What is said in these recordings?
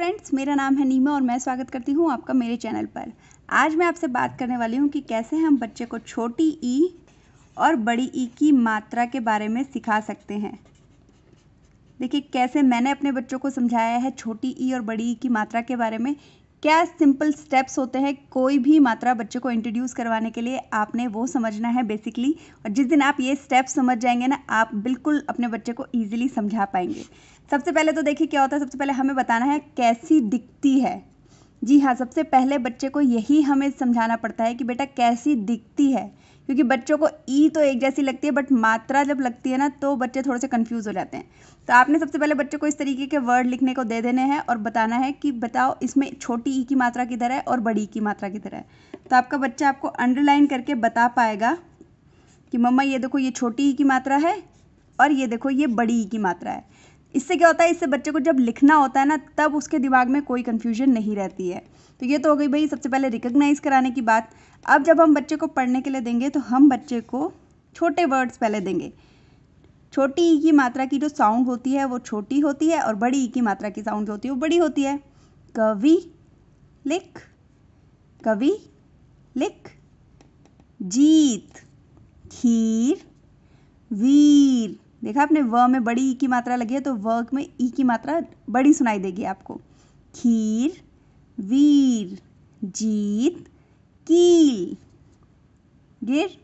Friends, मेरा नाम है नीमा और मैं स्वागत करती हूँ आपका मेरे चैनल पर। आज मैं आपसे बात करने वाली हूँ कि कैसे हम बच्चे को छोटी ई और बड़ी ई की मात्रा के बारे में सिखा सकते हैं। देखिए कैसे मैंने अपने बच्चों को समझाया है छोटी ई और बड़ी ई की मात्रा के बारे में। क्या सिंपल स्टेप्स होते हैं कोई भी मात्रा बच्चे को इंट्रोड्यूस करवाने के लिए, आपने वो समझना है बेसिकली। और जिस दिन आप ये स्टेप्स समझ जाएंगे ना, आप बिल्कुल अपने बच्चे को ईजिली समझा पाएंगे। सबसे पहले तो देखिए क्या होता है, सबसे पहले हमें बताना है कैसी दिखती है। जी हाँ, सबसे पहले बच्चे को यही हमें समझाना पड़ता है कि बेटा कैसी दिखती है, क्योंकि बच्चों को ई तो एक जैसी लगती है बट मात्रा जब लगती है ना तो बच्चे थोड़े से कंफ्यूज हो जाते हैं। तो आपने सबसे पहले बच्चे को इस तरीके के वर्ड लिखने को दे देने हैं और बताना है कि बताओ इसमें छोटी ई की मात्रा किधर है और बड़ी ई की मात्रा किधर है। तो आपका बच्चा आपको अंडरलाइन करके बता पाएगा कि मम्मा ये देखो ये छोटी ई की मात्रा है और ये देखो ये बड़ी ई की मात्रा है। इससे क्या होता है, इससे बच्चे को जब लिखना होता है ना तब उसके दिमाग में कोई कन्फ्यूजन नहीं रहती है। तो ये तो हो गई भाई सबसे पहले रिकॉग्नाइज़ कराने की बात। अब जब हम बच्चे को पढ़ने के लिए देंगे तो हम बच्चे को छोटे वर्ड्स पहले देंगे। छोटी ई की मात्रा की जो साउंड होती है वो छोटी होती है और बड़ी ई की मात्रा की साउंड होती है वो बड़ी होती है। कवि लिख, कवि लिख, जीत, खीर, वीर। देखा आपने, व में बड़ी ई की मात्रा लगी है तो व में ई की मात्रा बड़ी सुनाई देगी आपको। खीर, वीर, जीत, कील, गिर,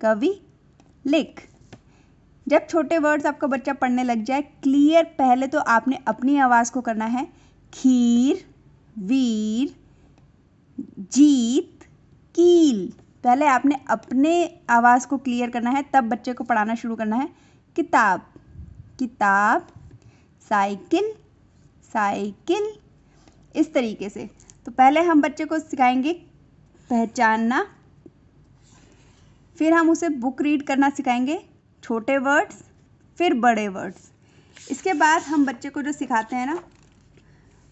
कवि लिख। जब छोटे वर्ड्स आपका बच्चा पढ़ने लग जाए क्लियर, पहले तो आपने अपनी आवाज़ को करना है खीर, वीर, जीत, कील। पहले आपने अपने आवाज़ को क्लियर करना है तब बच्चे को पढ़ाना शुरू करना है। किताब, किताब, साइकिल, साइकिल, इस तरीके से। तो पहले हम बच्चे को सिखाएंगे पहचानना, फिर हम उसे बुक रीड करना सिखाएंगे, छोटे वर्ड्स फिर बड़े वर्ड्स। इसके बाद हम बच्चे को जो सिखाते हैं ना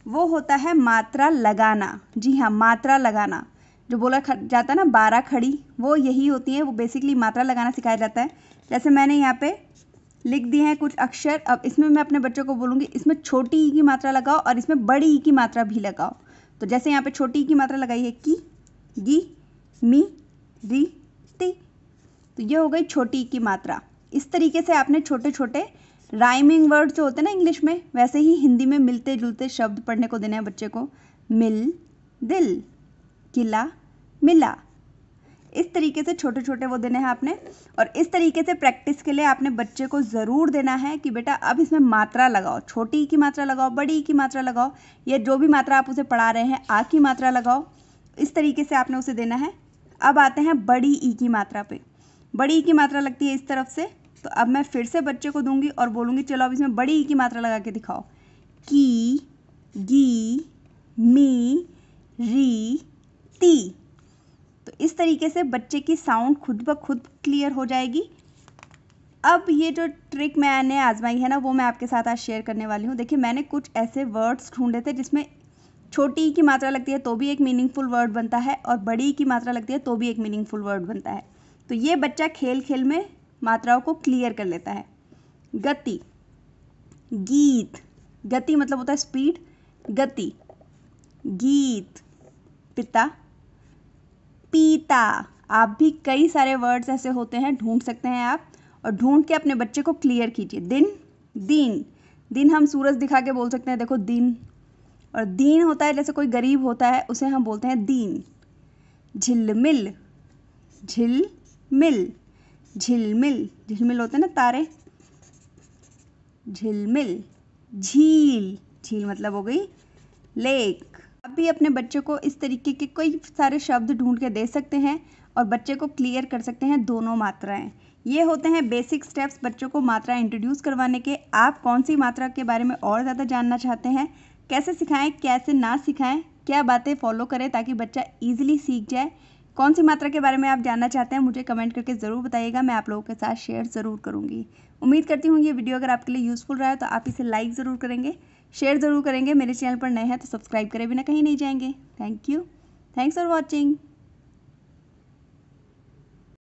वो होता है मात्रा लगाना। जी हाँ, मात्रा लगाना जो बोला जाता है ना 12 खड़ी, वो यही होती है। वो बेसिकली मात्रा लगाना सिखाया जाता है। जैसे मैंने यहाँ पे लिख दिए हैं कुछ अक्षर, अब इसमें मैं अपने बच्चों को बोलूँगी इसमें छोटी ई की मात्रा लगाओ और इसमें बड़ी ई की मात्रा भी लगाओ। तो जैसे यहाँ पे छोटी ई की मात्रा लगाई है की, गी, मी, री, ती, तो ये हो गई छोटी ई की मात्रा। इस तरीके से आपने छोटे छोटे राइमिंग वर्ड जो होते हैं ना इंग्लिश में, वैसे ही हिंदी में मिलते जुलते शब्द पढ़ने को देने हैं बच्चे को। मिल, दिल, किला, मिला, इस तरीके से छोटे छोटे वो देने हैं आपने। और इस तरीके से प्रैक्टिस के लिए आपने बच्चे को ज़रूर देना है कि बेटा अब इसमें मात्रा लगाओ, छोटी ई की मात्रा लगाओ, बड़ी ई की मात्रा लगाओ, या जो भी मात्रा आप उसे पढ़ा रहे हैं आ की मात्रा लगाओ, इस तरीके से आपने उसे देना है। अब आते हैं बड़ी ई की मात्रा पे। बड़ी ई की मात्रा लगती है इस तरफ से, तो अब मैं फिर से बच्चे को दूंगी और बोलूँगी चलो अब इसमें बड़ी ई की मात्रा लगा के दिखाओ। की, गी, मी, री, ती, तो इस तरीके से बच्चे की साउंड खुद ब खुद क्लियर हो जाएगी। अब ये जो ट्रिक मैंने आजमाई है ना वो मैं आपके साथ आज शेयर करने वाली हूँ। देखिए मैंने कुछ ऐसे वर्ड्स ढूंढे थे जिसमें छोटी ई की मात्रा लगती है तो भी एक मीनिंगफुल वर्ड बनता है और बड़ी ई की मात्रा लगती है तो भी एक मीनिंगफुल वर्ड बनता है। तो ये बच्चा खेल खेल में मात्राओं को क्लियर कर लेता है। गति, गीत, गति मतलब होता है स्पीड, गति, गीत, पिता, पीता। आप भी कई सारे वर्ड्स ऐसे होते हैं, ढूंढ सकते हैं आप और ढूंढ के अपने बच्चे को क्लियर कीजिए। दिन, दिन, दिन हम सूरज दिखा के बोल सकते हैं देखो दिन, और दीन होता है जैसे कोई गरीब होता है उसे हम बोलते हैं दीन। झिलमिल, झिलमिल, झिलमिल, झिलमिल होते हैं ना तारे, झिलमिल, झील, झील मतलब हो गई लेक। आप भी अपने बच्चे को इस तरीके के कई सारे शब्द ढूंढ के दे सकते हैं और बच्चे को क्लियर कर सकते हैं दोनों मात्राएं। ये होते हैं बेसिक स्टेप्स बच्चों को मात्रा इंट्रोड्यूस करवाने के। आप कौन सी मात्रा के बारे में और ज़्यादा जानना चाहते हैं, कैसे सिखाएं, कैसे ना सिखाएं, क्या बातें फॉलो करें ताकि बच्चा इजीली सीख जाए, कौन सी मात्रा के बारे में आप जानना चाहते हैं, मुझे कमेंट करके ज़रूर बताइएगा। मैं आप लोगों के साथ शेयर ज़रूर करूँगी। उम्मीद करती हूँ ये वीडियो अगर आपके लिए यूज़फुल रहा है तो आप इसे लाइक ज़रूर करेंगे, शेयर ज़रूर करेंगे। मेरे चैनल पर नए हैं तो सब्सक्राइब करें, बिना कहीं नहीं जाएंगे। Thank you, thanks for watching.